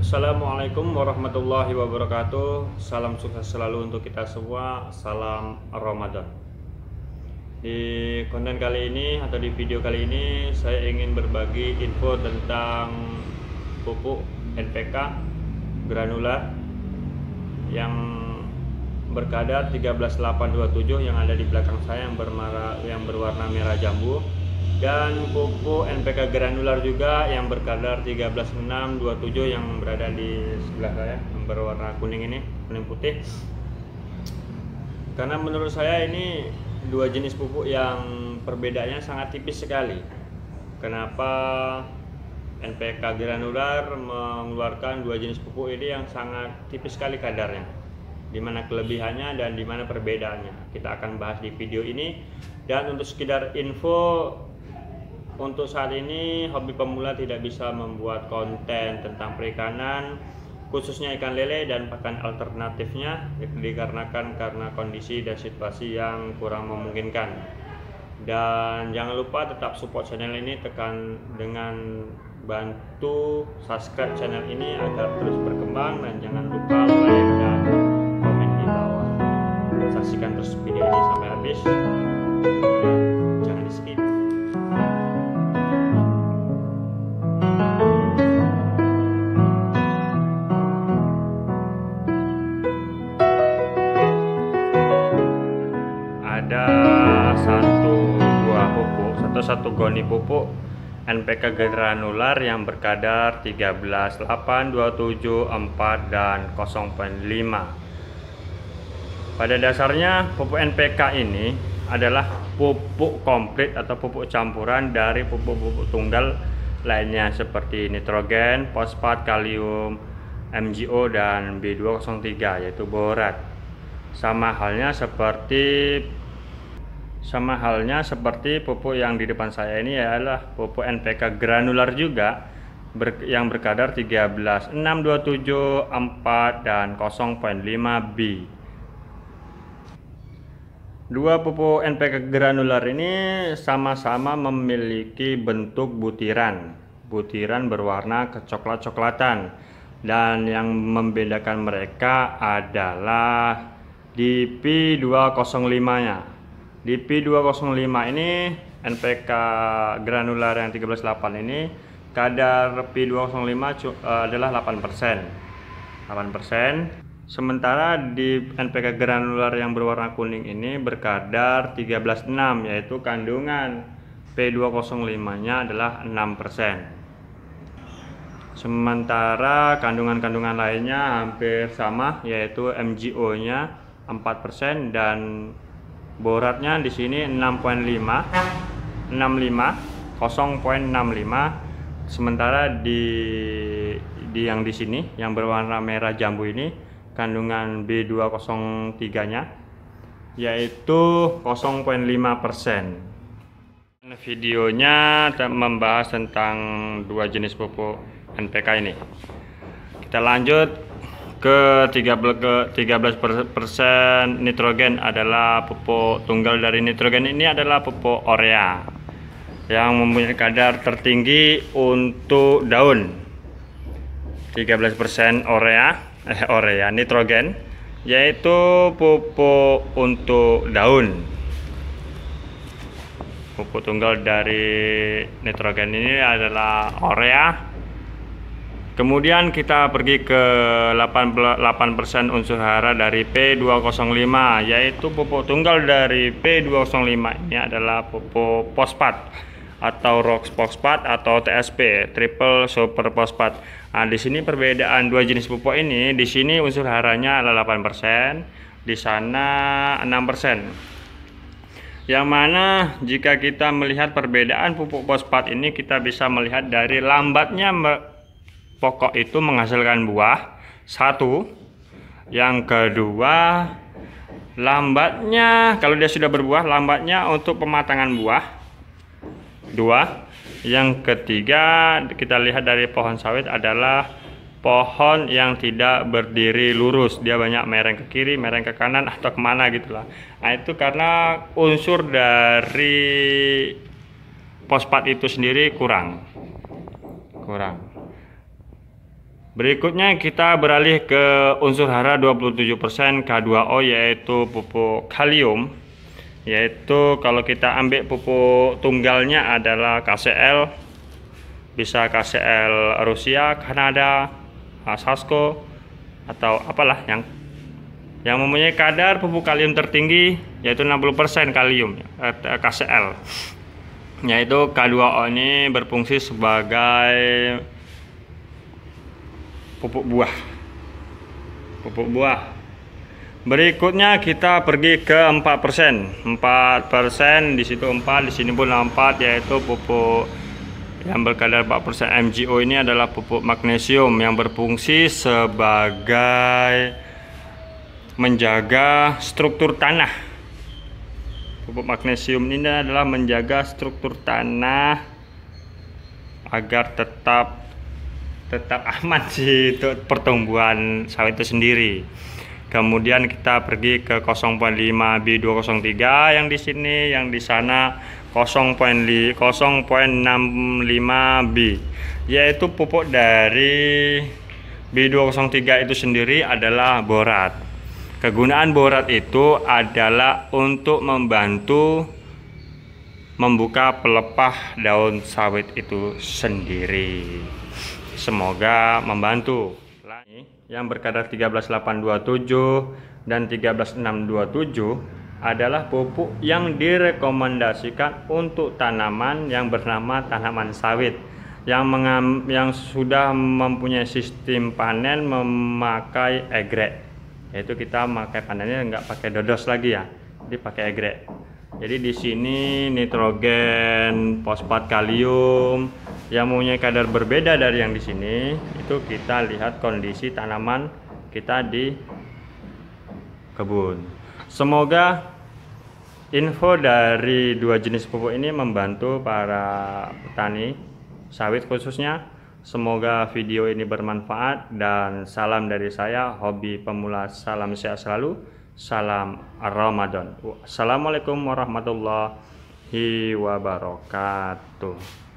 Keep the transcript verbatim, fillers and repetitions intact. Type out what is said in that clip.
Assalamualaikum warahmatullahi wabarakatuh. Salam sukses selalu untuk kita semua. Salam Ramadan. Di konten kali ini atau di video kali ini saya ingin berbagi info tentang pupuk N P K granular yang berkadar tiga belas delapan dua tujuh yang ada di belakang saya yang bermara, yang berwarna merah jambu, dan pupuk N P K granular juga yang berkadar tiga belas enam dua tujuh yang berada di sebelah saya yang berwarna kuning ini, kuning putih. Karena menurut saya ini dua jenis pupuk yang perbedaannya sangat tipis sekali. Kenapa N P K granular mengeluarkan dua jenis pupuk ini yang sangat tipis sekali kadarnya? Di mana kelebihannya dan di mana perbedaannya? Kita akan bahas di video ini. Dan untuk sekedar info, untuk saat ini hobi pemula tidak bisa membuat konten tentang perikanan, khususnya ikan lele dan pakan alternatifnya, dikarenakan karena kondisi dan situasi yang kurang memungkinkan. Dan jangan lupa tetap support channel ini tekan dengan bantu subscribe channel ini agar terus berkembang, dan jangan lupa like dan komen di bawah. Saksikan terus video ini sampai habis, jangan di skip. Satu goni pupuk N P K granular yang berkadar tiga belas, delapan, dua puluh tujuh, empat, dan nol koma lima. Pada dasarnya pupuk N P K ini adalah pupuk komplit atau pupuk campuran dari pupuk-pupuk tunggal lainnya seperti nitrogen, fosfat, kalium, M g O, dan B dua nol tiga yaitu borat. Sama halnya seperti Sama halnya seperti pupuk yang di depan saya ini adalah pupuk N P K granular juga ber, yang berkadar tiga belas, enam, dua puluh tujuh, empat, dan nol koma lima B. Dua pupuk N P K granular ini sama-sama memiliki bentuk butiran, butiran berwarna kecoklat-coklatan, dan yang membedakan mereka adalah di P dua nol lima-nya. Di P dua nol lima ini N P K granular yang tiga belas delapan ini kadar P dua nol lima adalah delapan persen. delapan persen. Sementara di N P K granular yang berwarna kuning ini berkadar tiga belas enam, yaitu kandungan P dua nol lima-nya adalah enam persen. Sementara kandungan-kandungan lainnya hampir sama, yaitu M g O-nya empat persen dan boratnya di sini enam koma lima, enam puluh lima, nol koma enam lima. Sementara di di yang di sini yang berwarna merah jambu ini kandungan B dua nol tiga-nya yaitu nol koma lima persen. Videonya membahas tentang dua jenis pupuk N P K ini. Kita lanjut ke tiga belas persen nitrogen adalah pupuk tunggal dari nitrogen. Ini adalah pupuk urea yang mempunyai kadar tertinggi untuk daun. tiga belas persen urea eh urea nitrogen yaitu pupuk untuk daun. Pupuk tunggal dari nitrogen ini adalah urea. Kemudian kita pergi ke delapan persen unsur hara dari P dua nol lima, yaitu pupuk tunggal dari P dua nol lima ini adalah pupuk fosfat atau rock fosfat atau T S P, triple super fosfat. Nah, di sini perbedaan dua jenis pupuk ini, di sini unsur haranya adalah delapan persen, di sana enam persen. Yang mana jika kita melihat perbedaan pupuk fosfat ini, kita bisa melihat dari lambatnya pokok itu menghasilkan buah, satu. Yang kedua, lambatnya kalau dia sudah berbuah, lambatnya untuk pematangan buah, dua. Yang ketiga, kita lihat dari pohon sawit adalah pohon yang tidak berdiri lurus, dia banyak mereng ke kiri, mereng ke kanan atau kemana gitulah. Nah, itu karena unsur dari fosfat itu sendiri kurang, kurang. Berikutnya kita beralih ke unsur hara dua puluh tujuh persen K dua O, yaitu pupuk kalium. Yaitu kalau kita ambil pupuk tunggalnya adalah K C L, bisa K C L Rusia, Kanada, Sasko, atau apalah yang yang mempunyai kadar pupuk kalium tertinggi, yaitu enam puluh persen kalium K C L. Yaitu K dua O ini berfungsi sebagai pupuk buah. Pupuk buah. Berikutnya kita pergi ke empat persen. empat persen di situ empat, di sini pun empat, yaitu pupuk yang berkadar empat persen M G O ini adalah pupuk magnesium yang berfungsi sebagai menjaga struktur tanah. Pupuk magnesium ini adalah menjaga struktur tanah agar tetap tetap aman sih untuk pertumbuhan sawit itu sendiri. Kemudian kita pergi ke nol koma lima B dua nol tiga yang di sini, yang di sana nol koma enam lima B, yaitu pupuk dari B dua nol tiga itu sendiri adalah borat. Kegunaan borat itu adalah untuk membantu membuka pelepah daun sawit itu sendiri. Semoga membantu. Yang berkadar tiga belas ribu delapan ratus dua puluh tujuh dan tiga belas ribu enam ratus dua puluh tujuh adalah pupuk yang direkomendasikan untuk tanaman yang bernama tanaman sawit yang mengam, yang sudah mempunyai sistem panen memakai egrek. Yaitu kita pakai panennya nggak pakai dodos lagi ya, jadi pakai egrek. Jadi di sini nitrogen, fosfat, kalium yang mempunyai kadar berbeda dari yang di sini, itu kita lihat kondisi tanaman kita di kebun. Semoga info dari dua jenis pupuk ini membantu para petani sawit khususnya. Semoga video ini bermanfaat, dan salam dari saya, hobi pemula. Salam sehat selalu. Salam Ramadan. Assalamualaikum warahmatullahi wabarakatuh.